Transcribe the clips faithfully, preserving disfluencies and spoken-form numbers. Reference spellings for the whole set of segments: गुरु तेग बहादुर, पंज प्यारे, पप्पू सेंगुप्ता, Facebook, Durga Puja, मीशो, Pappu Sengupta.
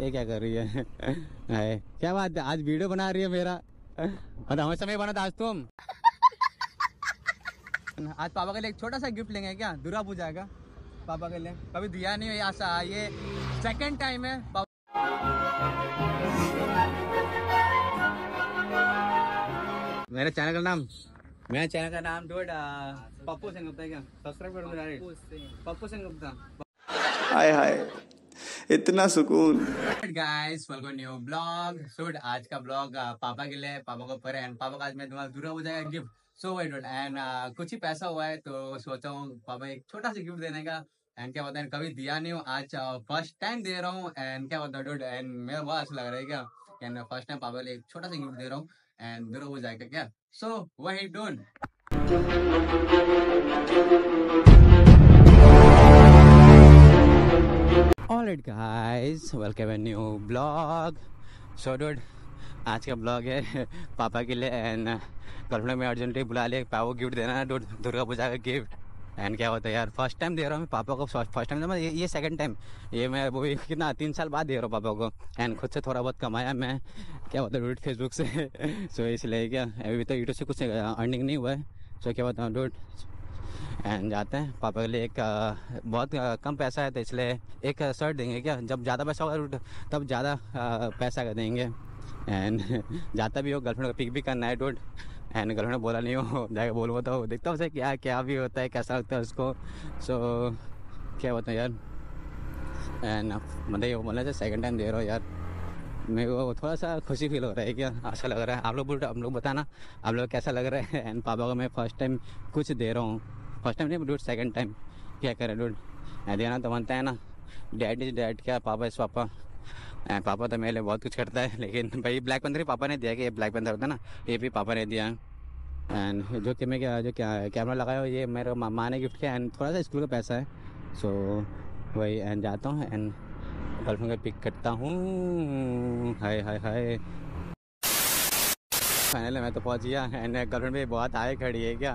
ये क्या कर रही है, है। क्या बात है, आज वीडियो बना रही है मेरा, और हमेशा मैं बना था आज तुम। आज पापा के लिए एक छोटा सा गिफ्ट लेंगे क्या, दुर्गा पूजा का पापा के लिए, कभी दिया नहीं है आशा, ये सेकंड टाइम है। मेरे चैनल का नाम मेरे चैनल का नाम डोड पप्पू सेंगुप्ता, क्या सब्सक्राइब करो मेरा पप्पू सेंगुप्ता। हाय हाय इतना सुकून। Guys welcome new blog. So आज का ब्लॉग पापा के लिए, पापा को परे एंड पापा का आज मैं तुम्हारा दुर्गा पूजा का gift, so so, and uh, कुछ ही पैसा हुआ है तो सोचा हूँ पापा एक छोटा सा गिफ्ट देने का। एंड क्या बताए, कभी दिया नहीं हूँ, आज फर्स्ट टाइम दे रहा हूँ। एंड क्या बताऊँ डूड, एंड मेरा बहुत अच्छा लग रहा है क्या, एंड फर्स्ट टाइम पापा के लिए एक छोटा सा गिफ्ट दे रहा हूँ एंड दुर्गा पूजा का क्या। सो so, वही dude. Alright guys welcome and new blog. So dude आज का ब्लॉग है पापा के लिए, एंड गर्लफ्रेंड में अर्जेंटली बुला लिया पापा को गिफ्ट देना है दुर्गा पूजा का गिफ्ट। एंड क्या होता है यार, फर्स्ट टाइम दे रहा हूँ मैं पापा को, फर्स्ट टाइम ये ये सेकंड टाइम, ये मैं वो कितना तीन साल बाद दे रहा हूँ पापा को। एंड खुद से थोड़ा बहुत कमाया मैं, क्या होता है फेसबुक से, सो so, इसलिए क्या अभी तो यूट्यूब से कुछ अर्निंग नहीं हुआ है। सो so, क्या बताऊँ डूड। एंड जाते हैं पापा के लिए, एक बहुत कम पैसा है तो इसलिए एक शर्ट देंगे क्या, जब ज़्यादा पैसा होगा तब ज़्यादा पैसा का देंगे। एंड जाता भी हो, गर्लफ्रेंड का पिक भी करना है डूड। एंड गर्लफ्रेंड बोला नहीं हो, जाके बोलूँगा तो देखता हूँ उसे क्या क्या भी होता है, कैसा लगता है उसको। सो so, क्या बताऊँ यार। एंड मतलब ये बोला से सेकेंड टाइम दे रहा हूँ यार, मेरे को थोड़ा सा खुशी फील हो रहा है, क्या अच्छा लग रहा है। आप लोग बोल आप लोग बताना आप लोग कैसा लग रहा है। एंड पापा को मैं फर्स्ट टाइम कुछ दे रहा हूँ, फर्स्ट टाइम नहीं डूड सेकंड टाइम, क्या करें डूड, देना तो बनता है ना। डैड इज डैड, क्या पापा इज पापा, पापा तो मेरे लिए बहुत कुछ करता है। लेकिन भाई ब्लैक पैंथर भी पापा ने दिया, कि ये ब्लैक पैंथर होता है ना, ये भी पापा ने दिया। एंड जो कि मैं क्या जो क्या कैमरा लगाया हो, ये मेरे माँ ने गिफ्ट किया। एंड थोड़ा सा स्कूल का पैसा है, सो वही। एंड जाता हूँ एंड गर्लफ्रेंड का पिक करता हूँ। हाय हाय हाय फाइनल मैं तो पहुँच गया। एंड गर्लफ्रेंड भी बहुत आए खड़ी है क्या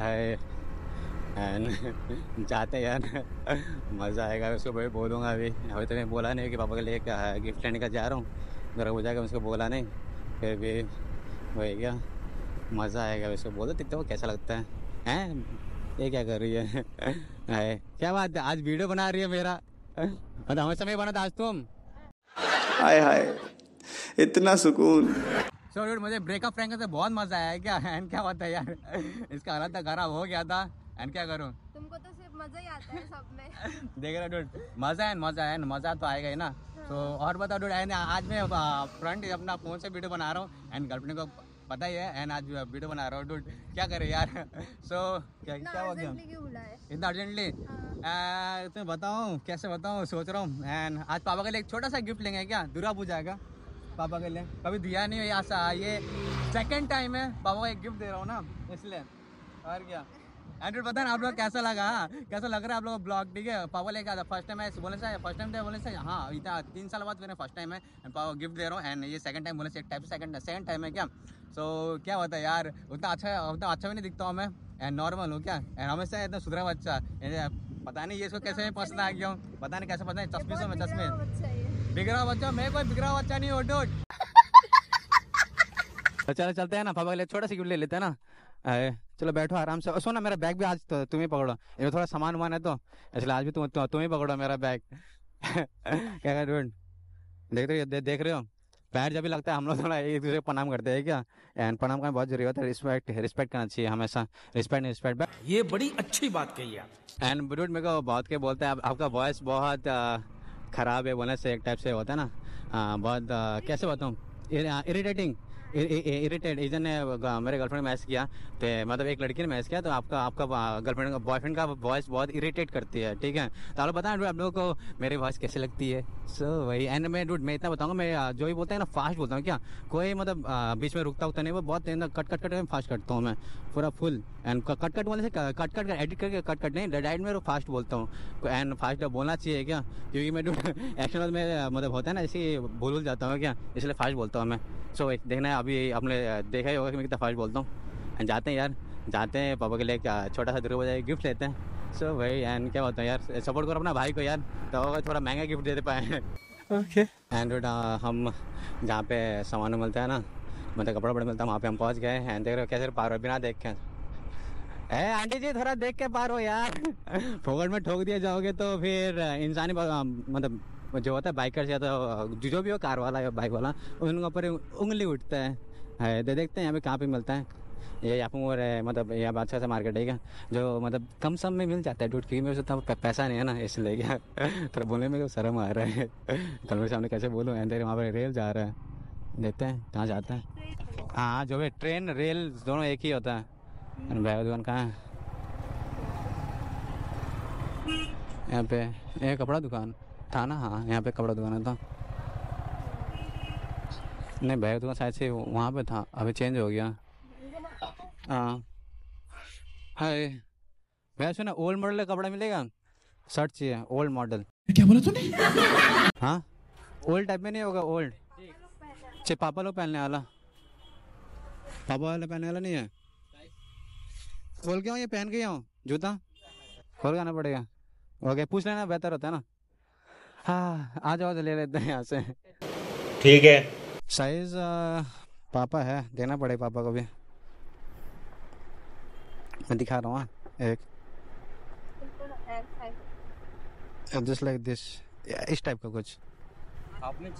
है। एंड जाते हैं यार, मज़ा आएगा उसको, भाई बोलूँगा अभी अभी तो मैं बोला नहीं कि पापा के लिए क्या है गिफ्ट लेने का जा रहा हूँ, दुर्गा पूजा का उसको बोला नहीं, फिर भी वही क्या मज़ा आएगा उसको, बोलो देखते हो कैसा लगता है। हैं ये क्या कर रही है, है क्या बात है, आज वीडियो बना रही है मेरा, और हमेशा मैं बना था आज तुम। हाय हाय इतना सुकून। सो डूड मुझे ब्रेकअप फ्रेंड से बहुत मज़ा आया क्या। एंड क्या बात है यार, इसका हालत खराब हो गया था। एंड क्या करूँ, तुमको तो सिर्फ मज़ा ही आता है सब में। देख रहा डूड, मज़ा है मज़ा है मज़ा तो आएगा ही ना। तो और बताओ डूड, एंड आज मैं फ्रंट अपना फ़ोन से वीडियो बना रहा हूँ, एंड गर्लफ्रेंड को पता ही है, एंड आज वीडियो बना रहा हूँ डूड, क्या करे यार। सो so, क्या क्या हो गया इतना अर्जेंटली, तुम्हें बताऊँ कैसे बताऊँ सोच रहा हूँ। एंड आज पापा के लिए एक छोटा सा गिफ्ट लेंगे क्या, दुर्गा पूजा का पापा के लिए, कभी दिया नहीं है आशा, ये सेकेंड टाइम है पापा को एक गिफ्ट दे रहा हूँ ना, इसलिए। और क्या एंड्रॉइड पता ना आप लोग कैसा लगा, कैसा लग रहा है आप लोग ब्लॉग, ठीक है। पापा लेके आता फर्स्ट टाइम है बोले से, फर्स्ट टाइम थे बोले से, हाँ इतना तीन साल बाद मैंने फर्स्ट टाइम है पापा गिफ्ट दे रहा हूँ। एंड ये सेकंड टाइम बोले से, एक टाइप सेकंड सेकंड टाइम है क्या। सो so, क्या होता है यार, उतना अच्छा उतना अच्छा भी नहीं दिखता हूँ मैं, एंड नॉर्मल हूँ क्या, एंड हमेशा इतना सुधरा बच्चा, पता नहीं ये इसको कैसे पसंद आ गया हूँ, पता नहीं कैसे पसंद है। चश्मे से मैं चश्मे बिगड़ा हुआ बच्चा, मैं कोई बिगड़ा हुआ बच्चा नहीं हो डूड। चलो चलते हैं ना, पापा के लिए छोटा सी गिफ्ट ले लेते हैं ना। अरे चलो बैठो आराम से, सुनो मेरा बैग भी आज तो तुम ही पकड़ो, ये थोड़ा सामान वामान है तो इसलिए आज भी तुम तुम ही पकड़ो मेरा बैग। क्या कर डूड, देख रहे हो दे, देख रहे हो पैर जब भी लगता है हम लोग थोड़ा एक दूसरे को प्रणाम करते हैं क्या। एंड प्रणाम करना बहुत जरूरी होता है, रिस्पेक्ट रिस्पेक्ट करना चाहिए हमेशा, रिस्पेक्ट रिस्पेक्ट बैक, ये बड़ी अच्छी बात कही आप। एंड डूड मेरे को बहुत क्या बोलते हैं, आप, आपका वॉइस बहुत ख़राब है बोलने से, एक टाइप से होता है ना, आ, बहुत आ, कैसे बताऊँ, इरिटेटिंग इरिटेड। इधर ने मेरे गर्लफ्रेंड मैसेज किया तो, मतलब एक लड़की ने मैसेज किया तो आपका आपका गर्लफ्रेंड का बॉयफ्रेंड का वॉइस बहुत इरिटेट करती है, ठीक है। तो आप लोग बताएं आप लोगों को मेरी वॉइस कैसे लगती है। सो so, वही एंड मैं डूड मैं इतना बताऊँगा, मैं जो भी बोलता है ना फास्ट बोलता हूँ क्या, कोई मतलब बीच में रुकता होता नहीं, वो बहुत कट कट कट में फास्ट करता हूँ मैं पूरा फुल। एंड कट कट बोलने से कट कट एडिट करके कट कट नहीं डाइट में फास्ट बोलता हूँ, एंड फास्ट बोलना चाहिए क्या, क्योंकि मैं डूड एक्शन में मतलब होता है ना, इसी भूल जाता हूँ क्या, इसलिए फास्ट बोलता हूँ मैं। सो so, देखना है अभी आपने देखा ही होगा कि मैं कितना फास्ट बोलता हूँ। जाते हैं यार, जाते हैं पापा के लिए छोटा सा दुर्गा पूजा गिफ्ट लेते हैं। सो so, भाई एंड क्या होता है यार, सपोर्ट करो अपना भाई को यार, तो थोड़ा महंगा गिफ्ट दे दे पाए। ओके एंड हम जहाँ पे सामान मिलता है ना, मतलब कपड़ा बड़ा मिलता है, वहाँ पे हम पहुँच गए हैं। देख रहे हो कैसे पार हो बिना देख के। ए आंटी जी थोड़ा देख के पार हो यार, फोकट में ठोक दिया जाओगे तो फिर इंसानी मतलब जो होता है बाइकर्स या तो जो भी हो, कार वाला या बाइक वाला, उनके ऊपर उंगली उठता है। है दे देखते हैं यहाँ पे कहाँ पे मिलता है। ये यहाँ पर मतलब यहाँ अच्छा सा मार्केट है क्या, जो मतलब कम सम में मिल जाता है डूट, क्योंकि मेरे उतना पैसा नहीं है ना इसलिए क्या थोड़ा बोलने में शर्म आ रहा है। कल मेरे सामने कैसे बोलूँ। अंदर वहाँ पर रेल जा रहा है, देखते हैं कहाँ जाता है। हाँ जो भी ट्रेन रेल दोनों एक ही होता है। भाई दुकान कहाँ है यहाँ पे? ये कपड़ा दुकान था ना। हाँ यहाँ पे कपड़ा दुकान था। नहीं भाई दुकान शायद से वहाँ पे था, अभी चेंज हो गया। हाँ हाय भैया सुना ओल्ड मॉडल का कपड़ा मिलेगा? शर्ट चाहिए ओल्ड मॉडल। क्या बोला तूने? हाँ ओल्ड टाइप में नहीं होगा, ओल्ड चे पापा लोग पहनने वाला। पापा वाला पहनने वाला नहीं है। खोल के आओ, ये पहन के आओ जूता, खोल के आना पड़ेगा। ओके पूछ लेना, बेहतर होता है ना। हाँ आ जाओ ले लेते हैं यहाँ से। ठीक है साइज पापा है, देना पड़ेगा पापा को भी। मैं दिखा रहा हूँ एक जस्ट लाइक दिस, इस टाइप का कुछ हाफ में।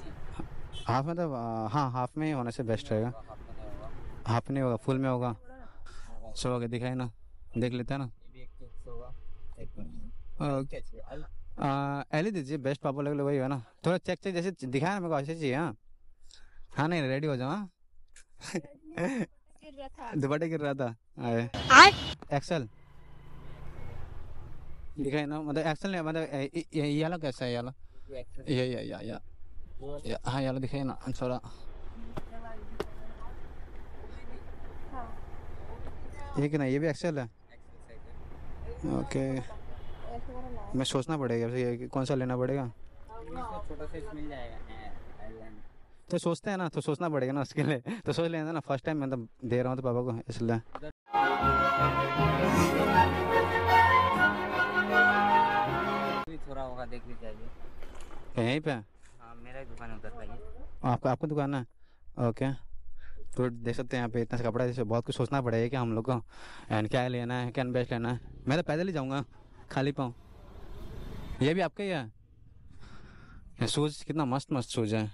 हाफ मतलब हाँ हाफ में ही होने से बेस्ट रहेगा। हाफ नहीं होगा फुल में होगा। सो आगे दिखाए ना, देख लेते हैं ना। ओके एल दीजिए बेस्ट पापा लगे वही है ना। थोड़ा चेक चेक जैसे दिखाया ना मेरे को, ऐसे चाहिए। हाँ हाँ नहीं रेडी हो जाओ। हाँ दुपट्टे गिर रहा था। एक्सल दिखाए ना, मतलब एक्सल नहीं मतलब ये वाला कैसा है? ये वाला ये ये या या हाँ ये वाला दिखाइए ना थोड़ा। ये कि ना ये भी एक्सेल है। ओके मैं सोचना पड़ेगा ये कौन सा लेना पड़ेगा। छोटा साइज मिल जाएगा तो सोचते हैं ना, तो सोचना पड़ेगा ना उसके लिए, तो सोच लेना ना। फर्स्ट टाइम मैं तो दे रहा हूँ तो पापा को इसलिए। थोड़ा होगा देख लीजिए यहीं पे। हाँ मेरा दुकान है उधर भाई। आपका आपका दुकान है? ओके तो देख सकते हैं यहाँ पे इतना सा कपड़ा है, जैसे बहुत कुछ सोचना पड़ेगा कि हम लोग को एंड क्या लेना है, क्या बेस्ट लेना है। मैं तो पैदल ही जाऊँगा खाली पाँव। ये भी आपका ही है? शूज़ कितना मस्त मस्त शूज़ है।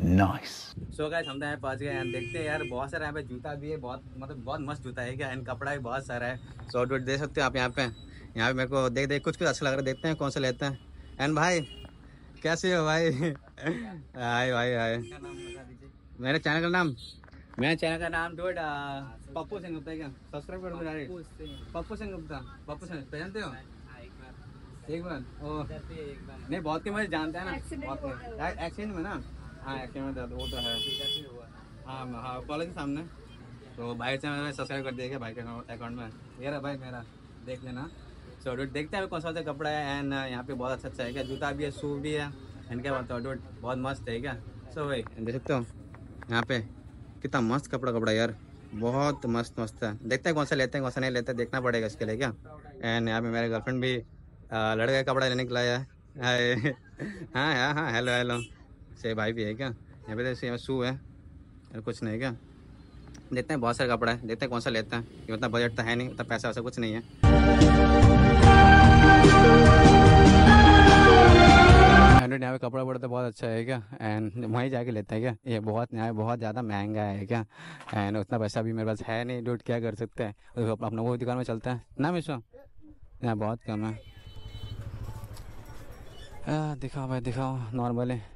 नाइस सो गाइस हम तो यहाँ पहुँच गए हैं। देखते हैं यार बहुत सारा यहाँ पे जूता भी है, बहुत मतलब बहुत मस्त जूता है क्या, एंड कपड़ा भी बहुत सारा है। सो डूट देख सकते हो आप यहाँ पे। यहाँ पे मेरे को देख देख कुछ कुछ अच्छा लग रहा है, देखते हैं कौन सा लेते हैं। एंड भाई कैसे हो भाई? हाय भाई हाय। मेरे चैनल का नाम मेरे चैनल का नाम डूड पप्पू सेंगुप्ता है क्या? सब्सक्राइब करो मेरे। पप्पू सेंगुप्ता पप्पू सेंगुप्ता जानते हो? एक बार ओ नहीं बहुत के मुझे जानते हैं ना। एक्सचेंज में ना? हाँ एक्सचेंज में वो तो है। हाँ हाँ कॉलेज के सामने। तो भाई से सब्सक्राइब कर दिया भाई के अकाउंट में। ये भाई मेरा देख लेना। सो डूड देखते हैं कौन सा कपड़ा है एंड यहाँ पे बहुत अच्छा अच्छा है क्या, जूता भी है शू भी है एंड क्या बोलते हो डूड बहुत मस्त है क्या। सो भाई देख सकते हो यहाँ पे कितना मस्त कपड़ा कपड़ा यार, बहुत मस्त मस्त है। देखते हैं कौन सा लेते हैं कौन सा नहीं लेते, देखना पड़ेगा इसके लिए क्या। एंड यहाँ पे मेरे गर्लफ्रेंड भी लड़के का कपड़ा लेने के लाया है। हाँ हाँ हाँ हेलो हेलो से भाई भी है क्या? यहाँ पे तो शू है और कुछ नहीं क्या। देखते हैं बहुत सारे कपड़ा है, देखते हैं कौन सा लेते हैं, क्योंकि उतना बजट तो है नहीं, उतना पैसा वैसा कुछ नहीं है। हंड्रेड यहाँ पे कपड़ा वपड़ा तो बहुत अच्छा है क्या, एंड वहीं जाके लेते हैं क्या। ये बहुत यहाँ बहुत ज़्यादा महंगा है क्या, एंड उतना पैसा भी मेरे पास है नहीं डूड, क्या कर सकते हैं। तो अपना वो दुकान में चलता है ना मिश्रा, यहाँ बहुत कम है। आ, दिखाओ भाई दिखाओ नॉर्मल है।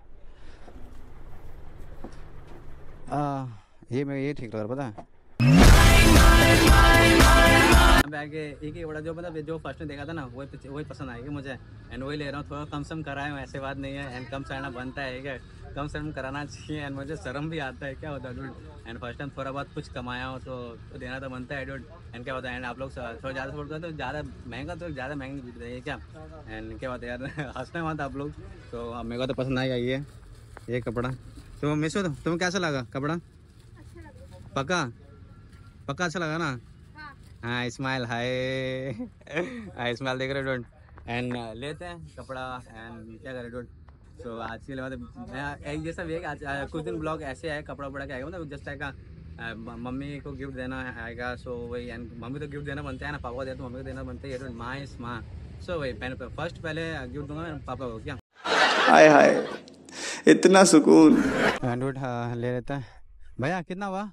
ये मैं ये ठीक लग रहा पता है। एक ही बड़ा जो मतलब जो फर्स्ट में देखा था ना वही वही पसंद आएगी मुझे एंड वही ले रहा हूँ। थोड़ा कम सम कराया हूँ, ऐसे बात नहीं है एंड कम सराना बनता है क्या, कम सम कराना चाहिए एंड मुझे शर्म भी आता है क्या होता है डूड। एंड फर्स्ट टाइम थोड़ा बहुत कुछ कमाया हो तो देना तो बनता है डूड एंड क्या होता है। एंड आप लोग थोड़ा ज़्यादा सपोर्ट करते हो, ज़्यादा महंगा तो ज़्यादा महंगी बिक रही है क्या एंड क्या होता है यार, हंसना मत आप लोग। तो मेरे को तो पसंद आएगा ये ये कपड़ा। तो मिसो तुम्हें कैसा लगा कपड़ा? पक्का पक्का अच्छा लगा ना? हाँ स्माइल हाय हाँ स्माइल देख रहे डोंट एंड लेते हैं कपड़ा एंड क्या करें डोंट। सो so, आज के लिए बात एक जैसा भी आज कुछ दिन ब्लॉग ऐसे है कपड़ा उपड़ा के आएगा मतलब जस्ट आएगा मम्मी को गिफ्ट देना आएगा। सो वही एंड मम्मी तो गिफ्ट देना बनता है ना, पापा को देते तो मम्मी को देना बनता है। माँ इस माँ सो वही पहले फर्स्ट पहले गिफ्ट दूंगा पापा को। क्या हाय हाय इतना सुकून ले लेता है भैया। कितना हुआ?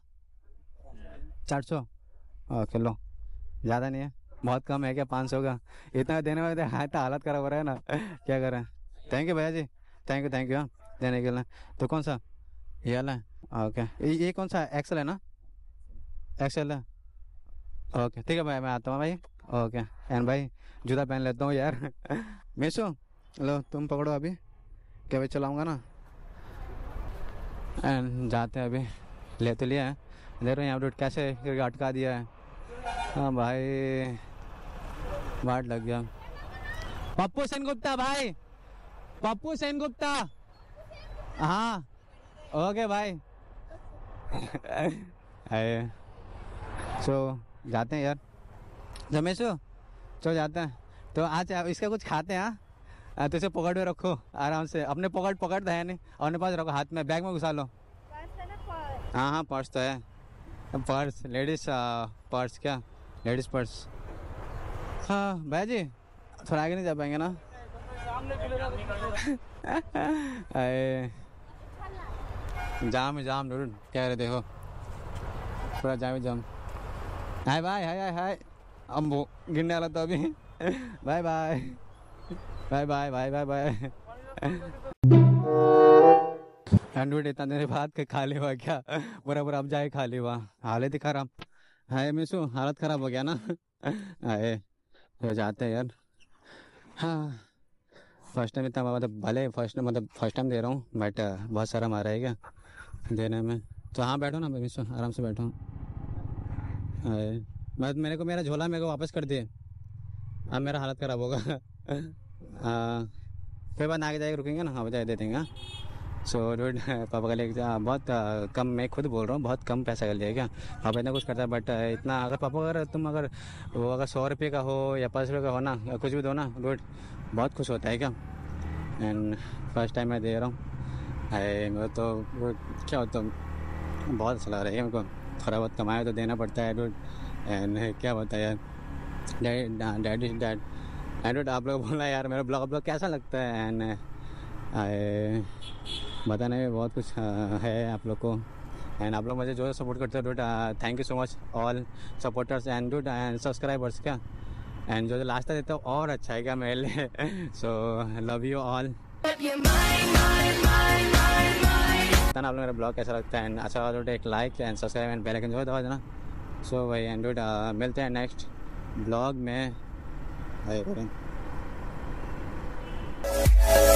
चार सौ। ओके लो, ज़्यादा नहीं है, बहुत कम है क्या? पाँच सौ का इतना देने वाले हाँ तो हालत खराब हो रहा है ना, क्या करें। थैंक यू भैया जी, थैंक यू थैंक यू हाँ देने के लिए। तो कौन सा ये वाला है? ओके ये ये कौन सा एक्सेल है ना? एक्सेल है। ओके ठीक है भाई, मैं आता हूँ भाई। ओके एंड भाई जूता पहन लेता हूँ यार। मीशो लो तुम पकड़ो, अभी क्या भाई चलाऊँगा ना। एंड जाते हैं, अभी ले तो लिया है, देख रहे हैं यहाँ कैसे अटका दिया है। हाँ भाई बाट लग गया। पप्पू सेनगुप्ता भाई, पप्पू सेनगुप्ता हाँ ओके भाई। अरे सो जाते हैं यार, जमेशो चलो जाते हैं। तो आज इसका कुछ खाते हैं। हाँ तो इसे पकड़ में रखो आराम से, अपने पकड़ पकड़ तो है नहीं, अपने पास रखो, हाथ में बैग में घुसा लो। हाँ हाँ पर्स तो है, पर्स लेडीज पर्स, क्या लेडीज पर्स। हाँ भैया जी थोड़ा आगे नहीं जा पाएंगे ना? अरे जाम ही जाम जरूर कह रहे, देखो थोड़ा जाम ही जाम। हाय भाई हाय हाय हाय अम्बो गिरने वाला था अभी। Bye bye bye bye bye bye bye. And इतना देर बाद के खाली हुआ क्या? बुरा बुरा अब जाए खाली हुआ, हालत ही खराब है मिसू, हालत खराब हो गया ना। अरे तो जाते हैं यार। हाँ फर्स्ट टाइम इतना मतलब भले फर्स्ट मतलब फर्स्ट टाइम दे रहा हूँ बट बहुत शर्म आ रहा है क्या देने में। तो हाँ बैठो ना मिसू, आराम से बैठो। अरे मतलब मेरे को मेरा झोला मेरे को वापस कर दिए, अब मेरा हालत ख़राब होगा। हाँ फिर बाद आगे जाके रुकेंगे ना, हाँ बता दे देंगे। सो रोड पापा का ले बहुत कम, मैं खुद बोल रहा हूँ बहुत कम पैसा कर लिया क्या पापा, इतना कुछ करता है बट इतना अगर पापा अगर तुम अगर वो अगर सौ रुपये का हो या पाँच रुपये का हो ना, कुछ भी दो ना रोड बहुत खुश होता है क्या। एंड फर्स्ट टाइम मैं दे रहा हूँ। अरे मेरे तो क्या होता है, बहुत अच्छा लग रहा है मेरे को, थोड़ा बहुत कमाया तो देना पड़ता है रोड। एंड क्या होता है यार डैडी डैड एंड आप लोग बोला यार मेरा ब्लॉग आप लोग कैसा लगता है एंड बताने में बहुत कुछ है आप लोग को। एंड आप लोग मुझे जो सपोर्ट करते हो dude thank you so much all supporters and dude and subscribers क्या। एंड जो जो लास्ट तक देता हो और अच्छा है क्या मेरे लिए। So love you all. बताना आप लोग मेरा ब्लॉग कैसा लगता है एंड अच्छा लगा डूड एक like and subscribe and bell icon जो दबा देना। सो वही एंड डूड मिलते हैं नेक्स्ट ब्लॉग में। Hey,